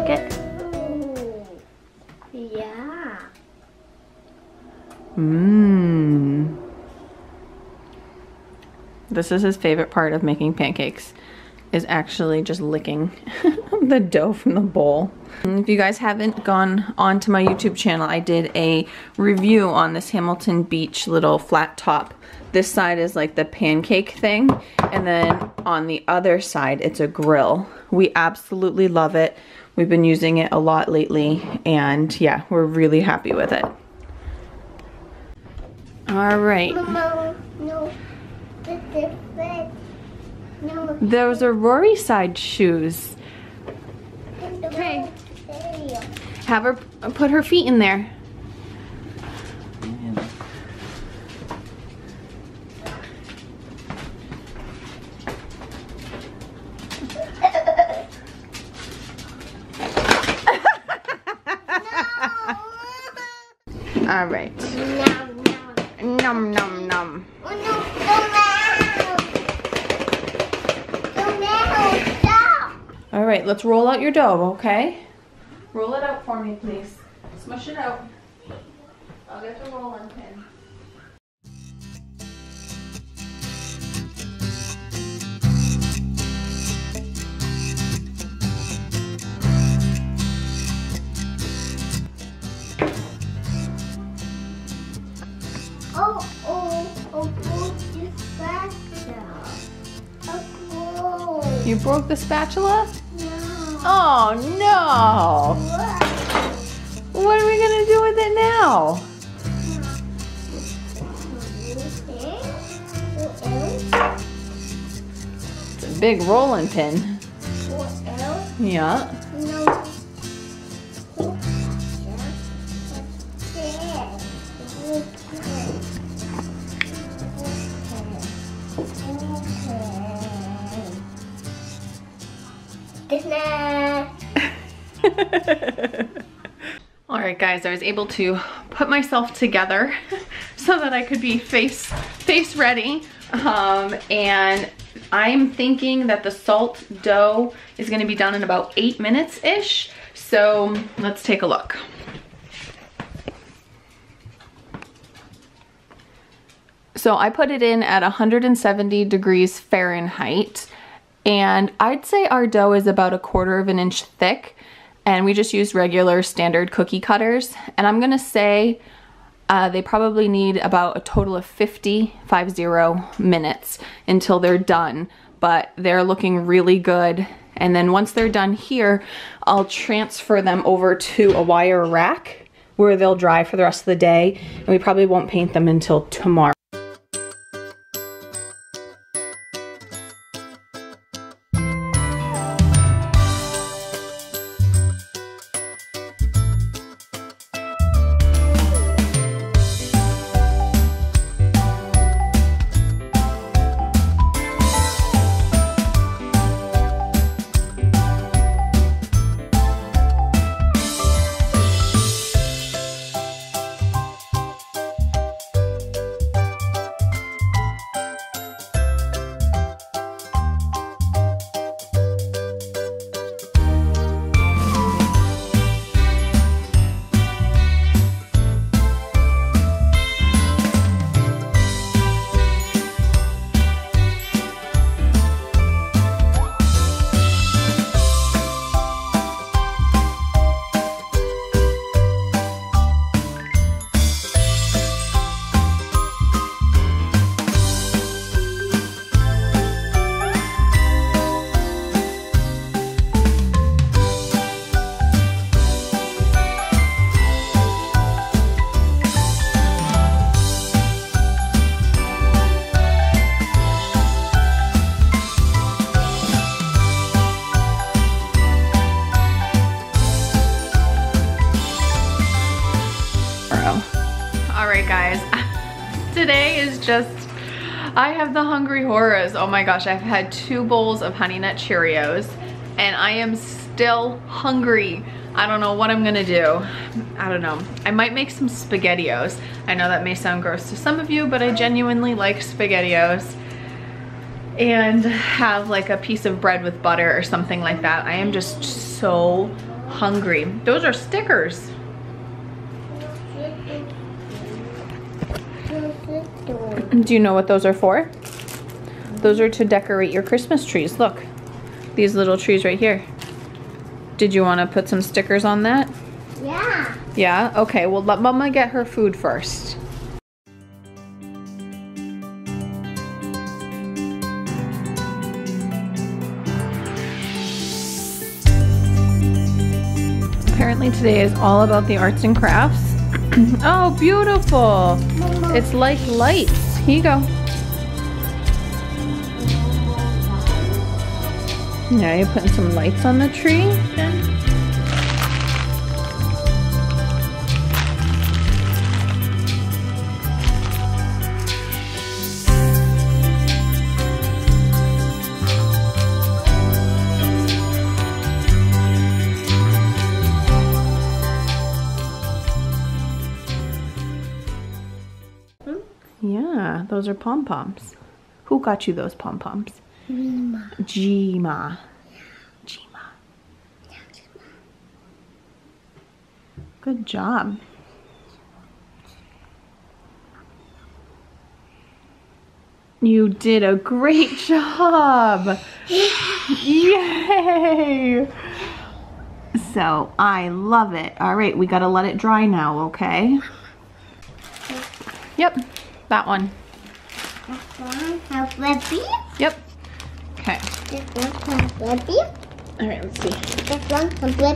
like it? Yeah. Mmm. This is his favorite part of making pancakes, is actually just licking the dough from the bowl. If you guys haven't gone onto my YouTube channel, I did a review on this Hamilton Beach little flat top. This side is like the pancake thing, and then on the other side, it's a grill. We absolutely love it. We've been using it a lot lately, and yeah, we're really happy with it. All right. Mama, no. No. Those are Rory side shoes. Okay. Have her put her feet in there. Yeah. No. All right. Nom, nom, nom, nom. Oh, no, don't laugh. All right, let's roll out your dough, okay? Roll it out for me, please. Smush it out. I'll get the rolling pin. Oh, oh, oh, you spatula. Oh, you broke the spatula? Oh no! What are we gonna do with it now? It's a big rolling pin. Yeah. All right, guys, I was able to put myself together so that I could be face ready, and I'm thinking that the salt dough is going to be done in about 8 minutes ish, so let's take a look. So I put it in at 170 degrees Fahrenheit, and I'd say our dough is about 1/4 inch thick, and we just use regular standard cookie cutters. And I'm gonna say they probably need about a total of 50 minutes until they're done, but they're looking really good. And then once they're done here, I'll transfer them over to a wire rack where they'll dry for the rest of the day, and we probably won't paint them until tomorrow. Just, I have the hungry horrors. Oh my gosh, I've had 2 bowls of Honey Nut Cheerios and I am still hungry. I don't know what I'm gonna do. I don't know. I might make some SpaghettiOs. I know that may sound gross to some of you, but I genuinely like SpaghettiOs, and have like a piece of bread with butter or something like that. I am just so hungry. Those are stickers. Do you know what those are for? Those are to decorate your Christmas trees. Look, these little trees right here. Did you want to put some stickers on that? Yeah. Yeah? Okay, well let Mama get her food first. Apparently today is all about the arts and crafts. Oh, beautiful. It's like lights. Here you go. Now you're putting some lights on the tree. Yeah. Yeah, those are pom-poms. Who got you those pom-poms? Jima. Jima. Good job. You did a great job. Yay. So I love it. All right, we gotta let it dry now, okay? Yep, that one. Yep. Okay. All right, let's see. All right, ready?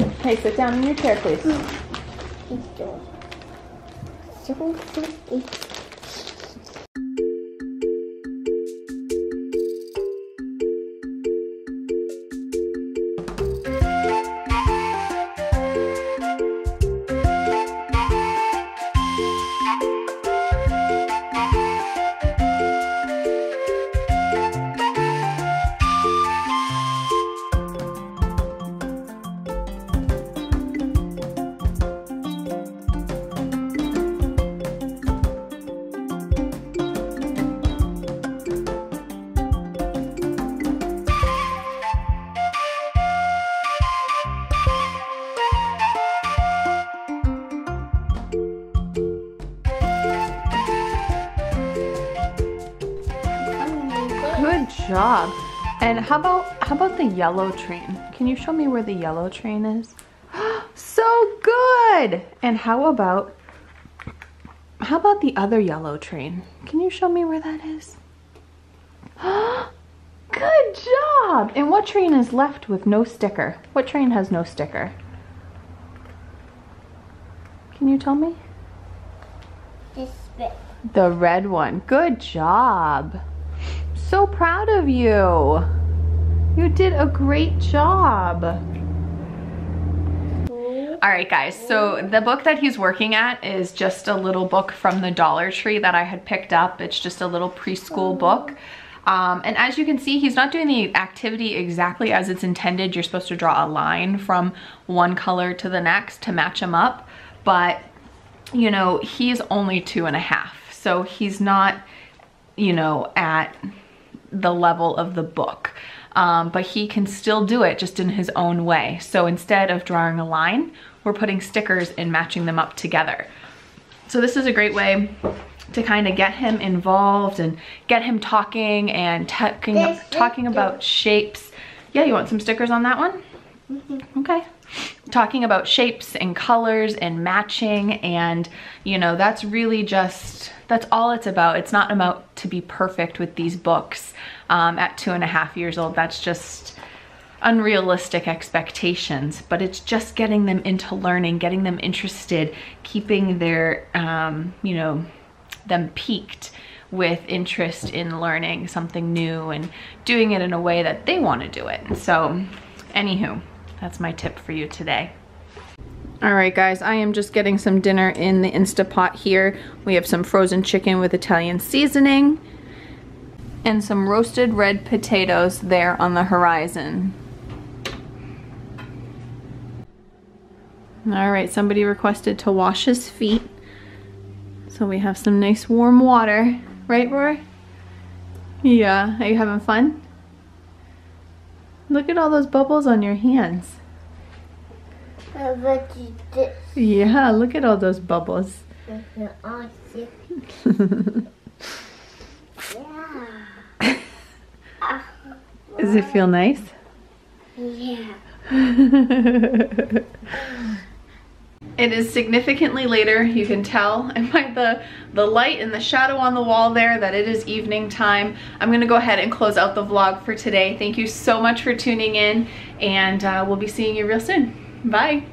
Okay, sit down in your chair, please. Job. And how about the yellow train? Can you show me where the yellow train is? So good. And how about the other yellow train? Can you show me where that is? Good job. And what train is left with no sticker? What train has no sticker? Can you tell me? The red one. Good job. So proud of you. You did a great job. All right, guys, so the book that he's working at is just a little book from the Dollar Tree that I had picked up. It's just a little preschool book. And as you can see, he's not doing the activity exactly as it's intended. You're supposed to draw a line from one color to the next to match them up. But, you know, he's only 2.5. So he's not, you know, at the level of the book, but he can still do it just in his own way. So instead of drawing a line, we're putting stickers and matching them up together. So this is a great way to kind of get him involved and get him talking and talking about shapes. Yeah, you want some stickers on that one? Mm-hmm. Okay. Talking about shapes and colors and matching, and you know, that's really just, that's all it's about. It's not about to be perfect with these books at 2.5 years old. That's just unrealistic expectations, but it's just getting them into learning, getting them interested, keeping their, you know, them piqued with interest in learning something new and doing it in a way that they want to do it. So anywho, that's my tip for you today. All right, guys, I am just getting some dinner in the Instapot here. We have some frozen chicken with Italian seasoning and some roasted red potatoes there on the horizon. All right, somebody requested to wash his feet. So we have some nice warm water. Right, Rory? Yeah, are you having fun? Look at all those bubbles on your hands. Look at this. Yeah, look at all those bubbles. Does it feel nice? Yeah. It is significantly later, you can tell, and by the light and the shadow on the wall there that it is evening time. I'm gonna go ahead and close out the vlog for today. Thank you so much for tuning in, and we'll be seeing you real soon. Bye.